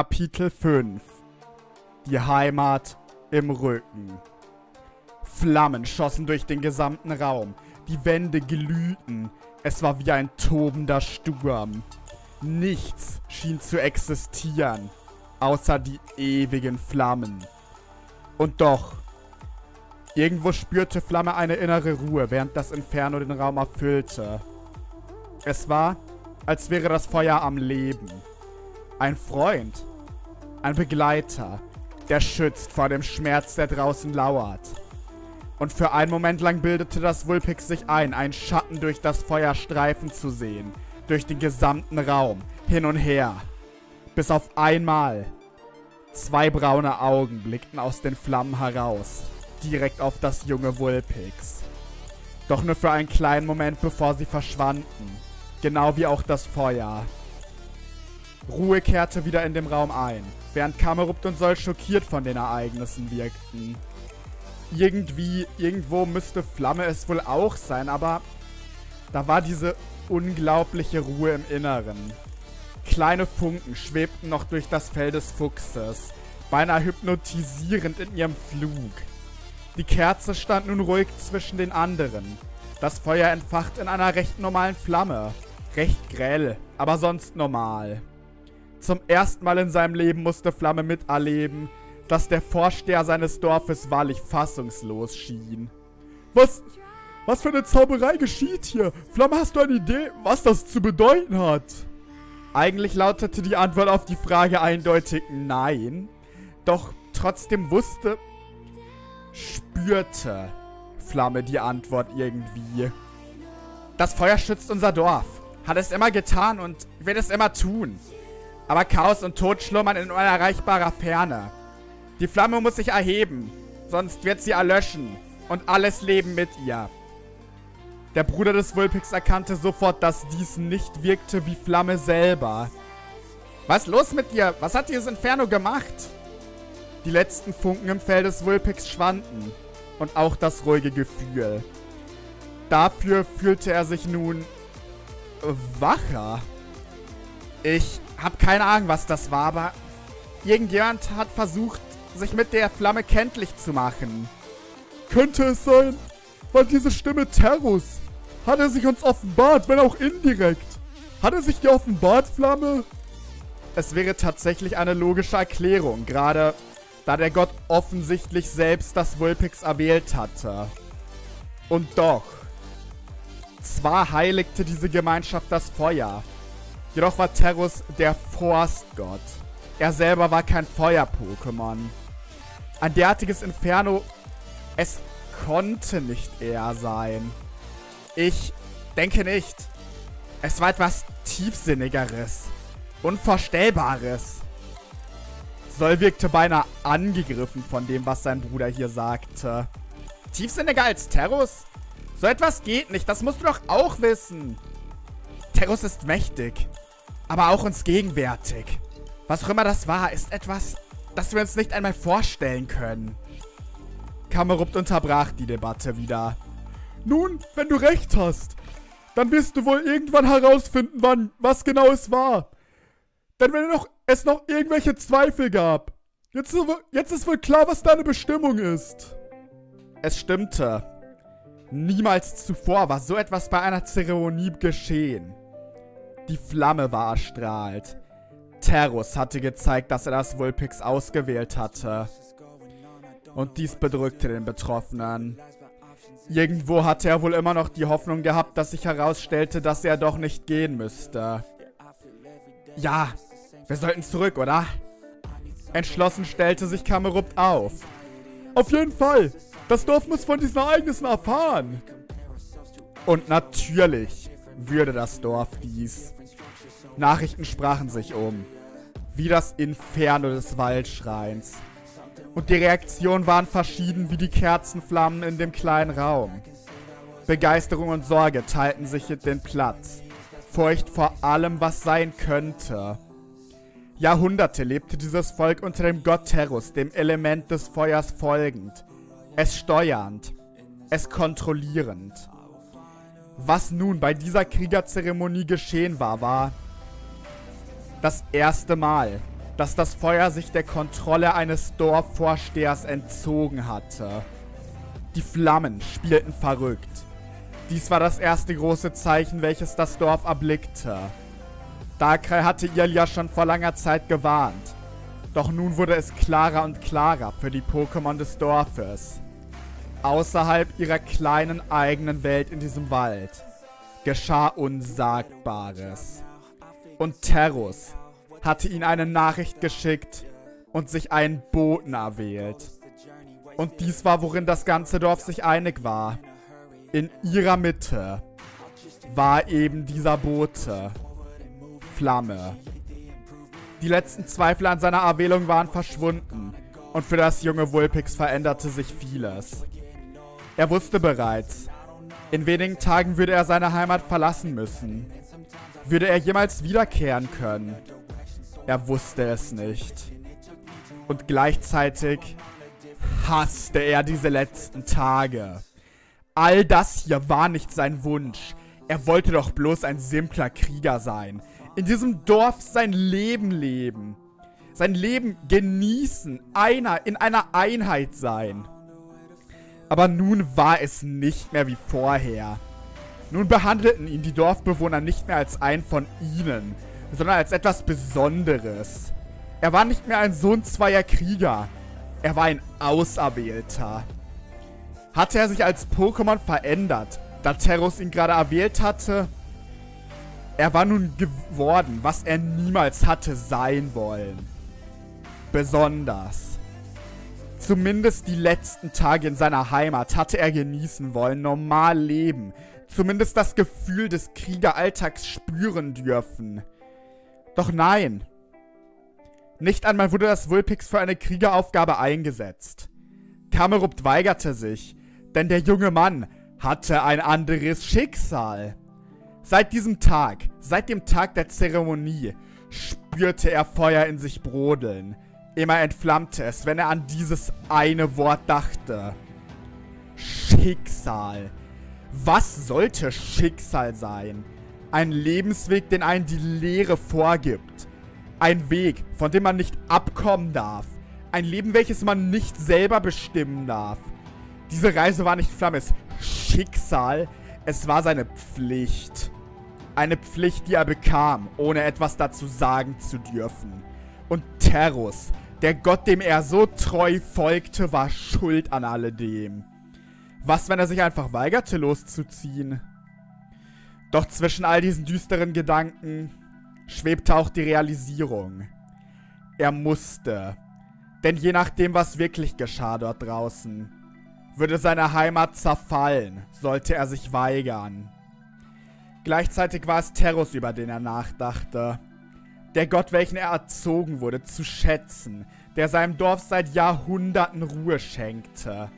Kapitel 5 Die Heimat im Rücken. Flammen schossen durch den gesamten Raum. Die Wände glühten. Es war wie ein tobender Sturm. Nichts schien zu existieren, außer die ewigen Flammen. Und doch, irgendwo spürte Flamme eine innere Ruhe, während das Inferno den Raum erfüllte. Es war, als wäre das Feuer am Leben. Ein Freund, ein Begleiter, der schützt vor dem Schmerz, der draußen lauert. Und für einen Moment lang bildete das Vulpix sich ein, einen Schatten durch das Feuer streifen zu sehen. Durch den gesamten Raum, hin und her. Bis auf einmal. Zwei braune Augen blickten aus den Flammen heraus, direkt auf das junge Vulpix. Doch nur für einen kleinen Moment, bevor sie verschwanden. Genau wie auch das Feuer. Ruhe kehrte wieder in dem Raum ein, während Kamerupt und Sol schockiert von den Ereignissen wirkten. Irgendwo müsste Flamme es wohl auch sein, aber da war diese unglaubliche Ruhe im Inneren. Kleine Funken schwebten noch durch das Fell des Fuchses, beinahe hypnotisierend in ihrem Flug. Die Kerze stand nun ruhig zwischen den anderen. Das Feuer entfacht in einer recht normalen Flamme. Recht grell, aber sonst normal. Zum ersten Mal in seinem Leben musste Flamme miterleben, dass der Vorsteher seines Dorfes wahrlich fassungslos schien. Was für eine Zauberei geschieht hier? Flamme, hast du eine Idee, was das zu bedeuten hat? Eigentlich lautete die Antwort auf die Frage eindeutig nein. Doch trotzdem spürte Flamme die Antwort irgendwie. Das Feuer schützt unser Dorf. Hat es immer getan und wird es immer tun. Aber Chaos und Tod schlummern in unerreichbarer Ferne. Die Flamme muss sich erheben, sonst wird sie erlöschen und alles Leben mit ihr. Der Bruder des Vulpix erkannte sofort, dass dies nicht wirkte wie Flamme selber. Was ist los mit dir? Was hat dieses Inferno gemacht? Die letzten Funken im Fell des Vulpix schwanden und auch das ruhige Gefühl. Dafür fühlte er sich nun wacher. Ich habe keine Ahnung, was das war, aber irgendjemand hat versucht, sich mit der Flamme kenntlich zu machen. Könnte es sein? War diese Stimme Terrus? Hat er sich uns offenbart, wenn auch indirekt? Hat er sich dir offenbart, Flamme? Es wäre tatsächlich eine logische Erklärung, gerade da der Gott offensichtlich selbst das Vulpix erwählt hatte. Und doch. Zwar heiligte diese Gemeinschaft das Feuer, jedoch war Terrus der Forstgott. Er selber war kein Feuer-Pokémon. Ein derartiges Inferno, es konnte nicht er sein. Ich denke nicht. Es war etwas Tiefsinnigeres. Unvorstellbares. Sol wirkte beinahe angegriffen von dem, was sein Bruder hier sagte. Tiefsinniger als Terrus? So etwas geht nicht, das musst du doch auch wissen. Terrus ist mächtig, aber auch uns gegenwärtig. Was auch immer das war, ist etwas, das wir uns nicht einmal vorstellen können. Kamerupt unterbrach die Debatte wieder. Nun, wenn du recht hast, dann wirst du wohl irgendwann herausfinden, was genau es war. Denn wenn es noch irgendwelche Zweifel gab, jetzt ist wohl klar, was deine Bestimmung ist. Es stimmte. Niemals zuvor war so etwas bei einer Zeremonie geschehen. Die Flamme war erstrahlt. Terrus hatte gezeigt, dass er das Vulpix ausgewählt hatte. Und dies bedrückte den Betroffenen. Irgendwo hatte er wohl immer noch die Hoffnung gehabt, dass sich herausstellte, dass er doch nicht gehen müsste. Ja, wir sollten zurück, oder? Entschlossen stellte sich Kamerupt auf. Auf jeden Fall! Das Dorf muss von diesen Ereignissen erfahren! Und natürlich würde das Dorf dies. Nachrichten sprachen sich um. Wie das Inferno des Waldschreins. Und die Reaktionen waren verschieden wie die Kerzenflammen in dem kleinen Raum. Begeisterung und Sorge teilten sich den Platz. Furcht vor allem, was sein könnte. Jahrhunderte lebte dieses Volk unter dem Gott Terrus, dem Element des Feuers folgend. Es steuernd. Es kontrollierend. Was nun bei dieser Kriegerzeremonie geschehen war, war das erste Mal, dass das Feuer sich der Kontrolle eines Dorfvorstehers entzogen hatte. Die Flammen spielten verrückt. Dies war das erste große Zeichen, welches das Dorf erblickte. Darkrai hatte Ialia schon vor langer Zeit gewarnt. Doch nun wurde es klarer und klarer für die Pokémon des Dorfes. Außerhalb ihrer kleinen eigenen Welt in diesem Wald geschah Unsagbares. Und Terrus hatte ihnen eine Nachricht geschickt und sich einen Boten erwählt. Und dies war, worin das ganze Dorf sich einig war. In ihrer Mitte war eben dieser Bote, Flamme. Die letzten Zweifel an seiner Erwählung waren verschwunden und für das junge Vulpix veränderte sich vieles. Er wusste bereits, in wenigen Tagen würde er seine Heimat verlassen müssen. Würde er jemals wiederkehren können? Er wusste es nicht. Und gleichzeitig hasste er diese letzten Tage. All das hier war nicht sein Wunsch. Er wollte doch bloß ein simpler Krieger sein. In diesem Dorf sein Leben leben. Sein Leben genießen. In einer Einheit sein. Aber nun war es nicht mehr wie vorher. Nun behandelten ihn die Dorfbewohner nicht mehr als einen von ihnen, sondern als etwas Besonderes. Er war nicht mehr ein Sohn zweier Krieger. Er war ein Auserwählter. Hatte er sich als Pokémon verändert, da Terrus ihn gerade erwählt hatte? Er war nun geworden, was er niemals hatte sein wollen. Besonders. Zumindest die letzten Tage in seiner Heimat hatte er genießen wollen, normal leben. Zumindest das Gefühl des Kriegeralltags spüren dürfen. Doch nein. Nicht einmal wurde das Vulpix für eine Kriegeraufgabe eingesetzt. Kamerupt weigerte sich, denn der junge Mann hatte ein anderes Schicksal. Seit diesem Tag, seit dem Tag der Zeremonie, spürte er Feuer in sich brodeln. Immer entflammte es, wenn er an dieses eine Wort dachte. Schicksal. Was sollte Schicksal sein? Ein Lebensweg, den einem die Lehre vorgibt. Ein Weg, von dem man nicht abkommen darf. Ein Leben, welches man nicht selber bestimmen darf. Diese Reise war nicht Flammes Schicksal, es war seine Pflicht. Eine Pflicht, die er bekam, ohne etwas dazu sagen zu dürfen. Und Terrus, der Gott, dem er so treu folgte, war schuld an alledem. Was, wenn er sich einfach weigerte, loszuziehen? Doch zwischen all diesen düsteren Gedanken schwebte auch die Realisierung. Er musste. Denn je nachdem, was wirklich geschah dort draußen, würde seine Heimat zerfallen, sollte er sich weigern. Gleichzeitig war es Terrus, über den er nachdachte. Der Gott, welchen er erzogen wurde, zu schätzen, der seinem Dorf seit Jahrhunderten Ruhe schenkte.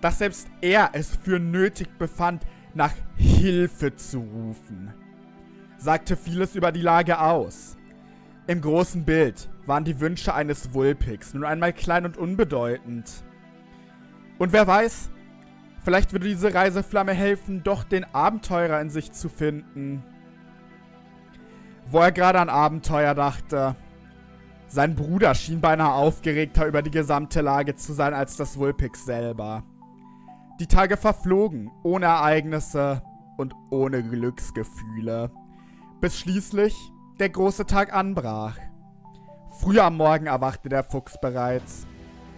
Dass selbst er es für nötig befand, nach Hilfe zu rufen, sagte vieles über die Lage aus. Im großen Bild waren die Wünsche eines Vulpix nun einmal klein und unbedeutend. Und wer weiß, vielleicht würde diese Reiseflamme helfen, doch den Abenteurer in sich zu finden. Wo er gerade an Abenteuer dachte. Sein Bruder schien beinahe aufgeregter über die gesamte Lage zu sein als das Vulpix selber. Die Tage verflogen, ohne Ereignisse und ohne Glücksgefühle. Bis schließlich der große Tag anbrach. Früh am Morgen erwachte der Fuchs bereits,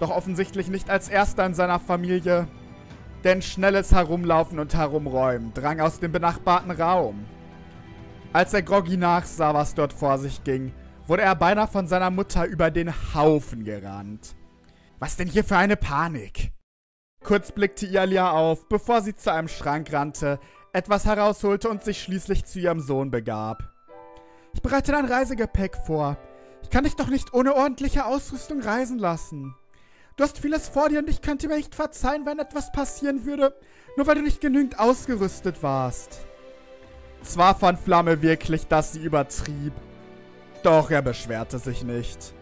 doch offensichtlich nicht als erster in seiner Familie, denn schnelles Herumlaufen und Herumräumen drang aus dem benachbarten Raum. Als er groggy nachsah, was dort vor sich ging, wurde er beinahe von seiner Mutter über den Haufen gerannt. Was denn hier für eine Panik? Kurz blickte Ialia auf, bevor sie zu einem Schrank rannte, etwas herausholte und sich schließlich zu ihrem Sohn begab. Ich bereite dein Reisegepäck vor. Ich kann dich doch nicht ohne ordentliche Ausrüstung reisen lassen. Du hast vieles vor dir und ich könnte mir nicht verzeihen, wenn etwas passieren würde, nur weil du nicht genügend ausgerüstet warst. Zwar fand Flamme wirklich, dass sie übertrieb, doch er beschwerte sich nicht.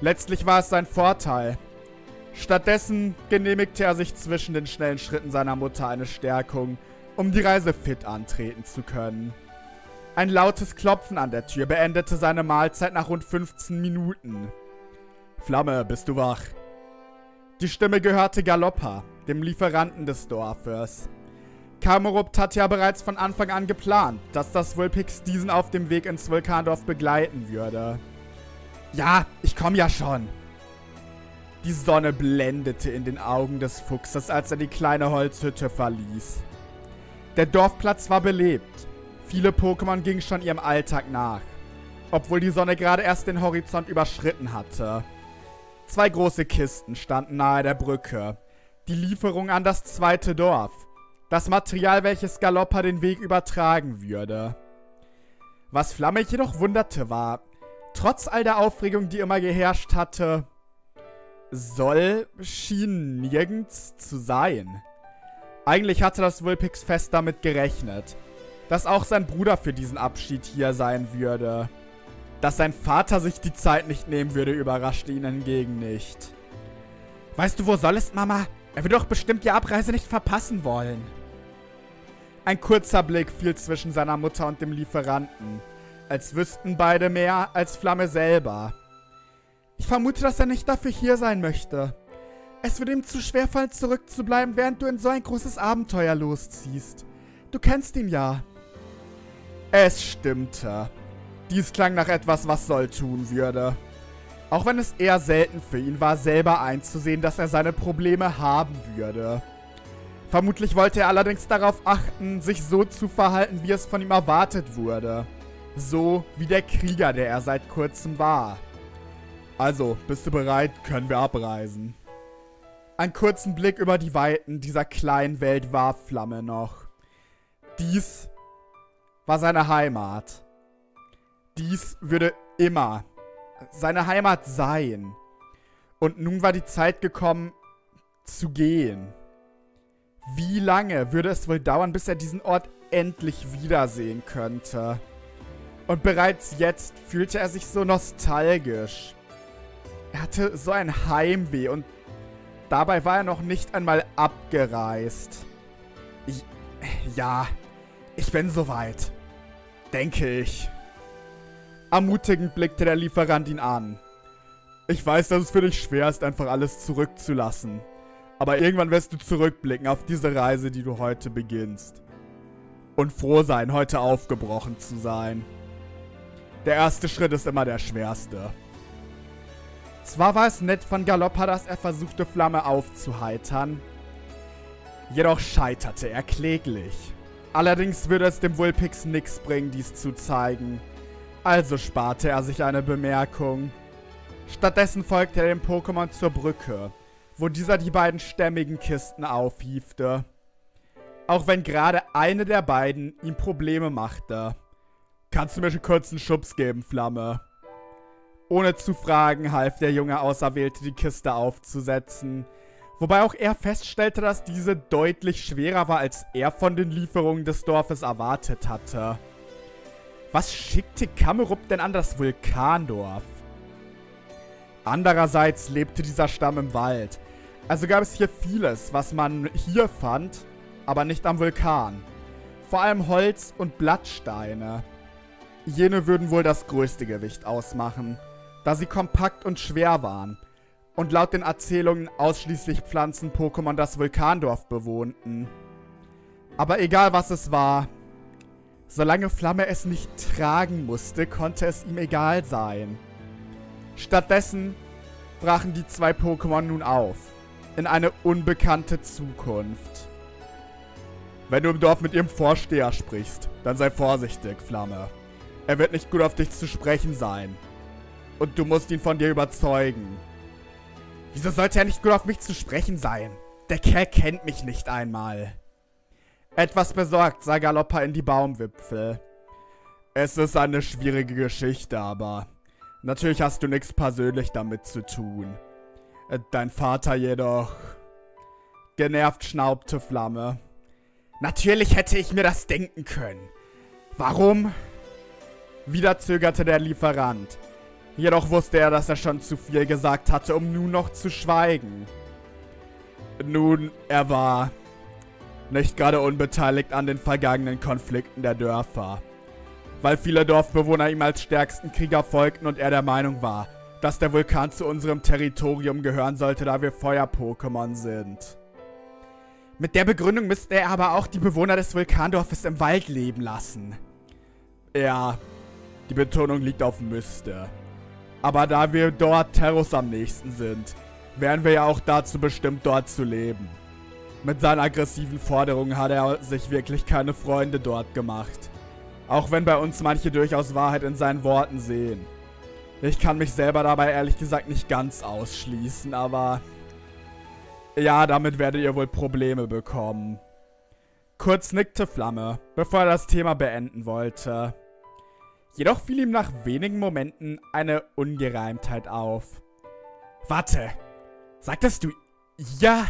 Letztlich war es sein Vorteil. Stattdessen genehmigte er sich zwischen den schnellen Schritten seiner Mutter eine Stärkung, um die Reise fit antreten zu können. Ein lautes Klopfen an der Tür beendete seine Mahlzeit nach rund 15 Minuten. Flamme, bist du wach? Die Stimme gehörte Galoppa, dem Lieferanten des Dorfes. Kamerupt hatte ja bereits von Anfang an geplant, dass das Vulpix diesen auf dem Weg ins Vulkandorf begleiten würde. Ja, ich komme ja schon. Die Sonne blendete in den Augen des Fuchses, als er die kleine Holzhütte verließ. Der Dorfplatz war belebt. Viele Pokémon gingen schon ihrem Alltag nach, obwohl die Sonne gerade erst den Horizont überschritten hatte. Zwei große Kisten standen nahe der Brücke. Die Lieferung an das zweite Dorf. Das Material, welches Galoppa den Weg übertragen würde. Was Flamme jedoch wunderte war, trotz all der Aufregung, die immer geherrscht hatte, Sol schien nirgends zu sein. Eigentlich hatte das Vulpix fest damit gerechnet, dass auch sein Bruder für diesen Abschied hier sein würde. Dass sein Vater sich die Zeit nicht nehmen würde, überraschte ihn hingegen nicht. Weißt du, wo Sol ist, Mama? Er wird doch bestimmt die Abreise nicht verpassen wollen. Ein kurzer Blick fiel zwischen seiner Mutter und dem Lieferanten, als wüssten beide mehr als Flamme selber. Ich vermute, dass er nicht dafür hier sein möchte. Es wird ihm zu schwer fallen, zurückzubleiben, während du in so ein großes Abenteuer losziehst. Du kennst ihn ja. Es stimmte. Dies klang nach etwas, was Sol tun würde. Auch wenn es eher selten für ihn war, selber einzusehen, dass er seine Probleme haben würde. Vermutlich wollte er allerdings darauf achten, sich so zu verhalten, wie es von ihm erwartet wurde. So wie der Krieger, der er seit kurzem war. Also, bist du bereit? Können wir abreisen. Einen kurzen Blick über die Weiten dieser kleinen Welt warf Flamme noch. Dies war seine Heimat. Dies würde immer seine Heimat sein. Und nun war die Zeit gekommen, zu gehen. Wie lange würde es wohl dauern, bis er diesen Ort endlich wiedersehen könnte? Und bereits jetzt fühlte er sich so nostalgisch. Er hatte so ein Heimweh und dabei war er noch nicht einmal abgereist. Ich bin soweit. Denke ich. Ermutigend blickte der Lieferant ihn an. Ich weiß, dass es für dich schwer ist, einfach alles zurückzulassen. Aber irgendwann wirst du zurückblicken auf diese Reise, die du heute beginnst. Und froh sein, heute aufgebrochen zu sein. Der erste Schritt ist immer der schwerste. Zwar war es nett von Galoppa, dass er versuchte, Flamme aufzuheitern. Jedoch scheiterte er kläglich. Allerdings würde es dem Vulpix nichts bringen, dies zu zeigen. Also sparte er sich eine Bemerkung. Stattdessen folgte er dem Pokémon zur Brücke, wo dieser die beiden stämmigen Kisten aufhiefte. Auch wenn gerade eine der beiden ihm Probleme machte. Kannst du mir kurz einen Schubs geben, Flamme? Ohne zu fragen, half der junge Auserwählte, die Kiste aufzusetzen. Wobei auch er feststellte, dass diese deutlich schwerer war, als er von den Lieferungen des Dorfes erwartet hatte. Was schickte Kamerupt denn an das Vulkandorf? Andererseits lebte dieser Stamm im Wald. Also gab es hier vieles, was man hier fand, aber nicht am Vulkan. Vor allem Holz und Blattsteine. Jene würden wohl das größte Gewicht ausmachen, da sie kompakt und schwer waren und laut den Erzählungen ausschließlich Pflanzen-Pokémon das Vulkandorf bewohnten. Aber egal was es war, solange Flamme es nicht tragen musste, konnte es ihm egal sein. Stattdessen brachen die zwei Pokémon nun auf, in eine unbekannte Zukunft. Wenn du im Dorf mit ihrem Vorsteher sprichst, dann sei vorsichtig, Flamme. Er wird nicht gut auf dich zu sprechen sein. Und du musst ihn von dir überzeugen. Wieso sollte er nicht gut auf mich zu sprechen sein? Der Kerl kennt mich nicht einmal. Etwas besorgt sah Galoppa in die Baumwipfel. Es ist eine schwierige Geschichte, aber natürlich hast du nichts persönlich damit zu tun. Dein Vater jedoch... Genervt schnaubte Flamme. Natürlich hätte ich mir das denken können. Warum? Wieder zögerte der Lieferant. Jedoch wusste er, dass er schon zu viel gesagt hatte, um nun noch zu schweigen. Nun, er war... nicht gerade unbeteiligt an den vergangenen Konflikten der Dörfer. Weil viele Dorfbewohner ihm als stärksten Krieger folgten und er der Meinung war, dass der Vulkan zu unserem Territorium gehören sollte, da wir Feuer-Pokémon sind. Mit der Begründung müsste er aber auch die Bewohner des Vulkandorfes im Wald leben lassen. Ja, die Betonung liegt auf müsste. Aber da wir dort Terrus am nächsten sind, wären wir ja auch dazu bestimmt, dort zu leben. Mit seinen aggressiven Forderungen hat er sich wirklich keine Freunde dort gemacht. Auch wenn bei uns manche durchaus Wahrheit in seinen Worten sehen. Ich kann mich selber dabei ehrlich gesagt nicht ganz ausschließen, aber... ja, damit werdet ihr wohl Probleme bekommen. Kurz nickte Flamme, bevor er das Thema beenden wollte. Jedoch fiel ihm nach wenigen Momenten eine Ungereimtheit auf. Warte, sagtest du... ja...